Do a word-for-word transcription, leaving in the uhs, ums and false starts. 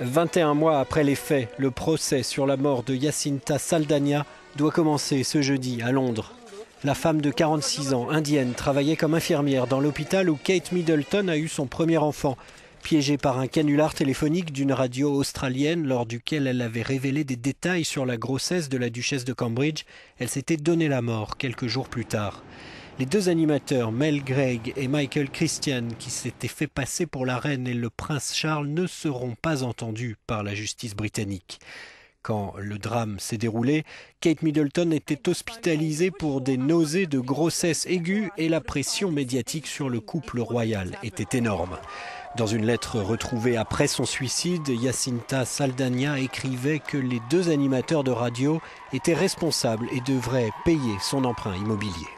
vingt et un mois après les faits, le procès sur la mort de Jacintha Saldanha doit commencer ce jeudi à Londres. La femme de quarante-six ans, indienne, travaillait comme infirmière dans l'hôpital où Kate Middleton a eu son premier enfant, piégée par un canular téléphonique d'une radio australienne lors duquel elle avait révélé des détails sur la grossesse de la duchesse de Cambridge. Elle s'était donné la mort quelques jours plus tard. Les deux animateurs, Mel Greig et Michael Christian, qui s'étaient fait passer pour la reine et le prince Charles, ne seront pas entendus par la justice britannique. Quand le drame s'est déroulé, Kate Middleton était hospitalisée pour des nausées de grossesse aiguë et la pression médiatique sur le couple royal était énorme. Dans une lettre retrouvée après son suicide, Jacintha Saldanha écrivait que les deux animateurs de radio étaient responsables et devraient payer son emprunt immobilier.